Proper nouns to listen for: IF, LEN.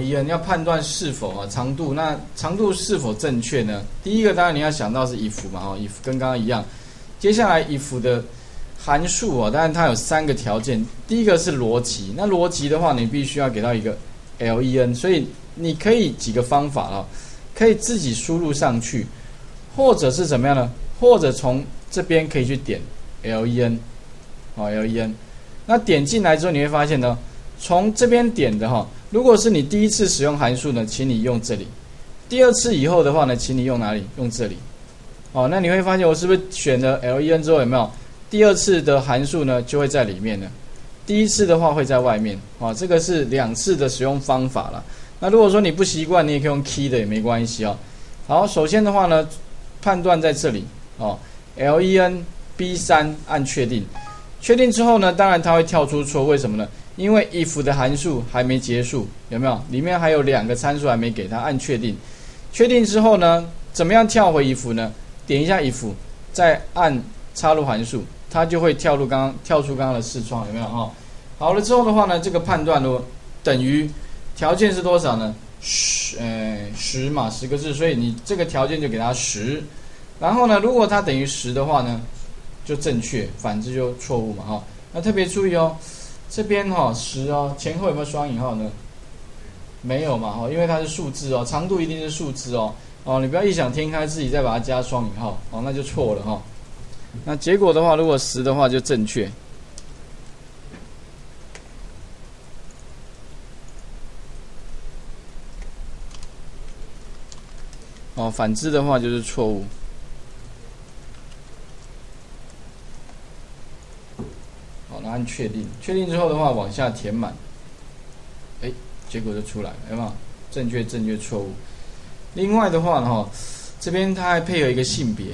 你要判断是否长度，那长度是否正确呢？第一个当然你要想到是 if 嘛，if 跟刚刚一样。接下来 if 的函数当然它有三个条件，第一个是逻辑，那逻辑的话你必须要给到一个 len， 所以你可以几个方法可以自己输入上去，或者是怎么样呢？或者从这边可以去点 len， len， 那点进来之后你会发现呢，从这边点的如果是你第一次使用函数呢，请你用这里；第二次以后的话呢，请你用哪里？用这里。那你会发现我是不是选了 len 之后有没有？第二次的函数呢就会在里面了，第一次的话会在外面。这个是两次的使用方法了。那如果说你不习惯，你也可以用 key 的也没关系好，首先的话呢，判断在这里len B3 按确定，确定之后呢，当然它会跳出错，为什么呢？因为 if 的函数还没结束，有没有？里面还有两个参数还没给它，按确定。确定之后呢，怎么样跳回 if 呢？点一下 if， 再按插入函数，它就会跳出刚刚的视窗，有没有？好了之后的话呢，这个判断呢等于条件是多少呢？10嘛，10个字，所以你这个条件就给它10。然后呢，如果它等于10的话呢，就正确，反之就错误嘛那特别注意这边10前后有没有双引号呢？没有嘛因为它是数字长度一定是数字你不要异想天开自己再把它加双引号那就错了那结果的话，如果10的话就正确。反之的话就是错误。按确定，确定之后的话，往下填满，结果就出来了，有没有？正确，正确，错误。另外的话呢，这边它还配有一个性别，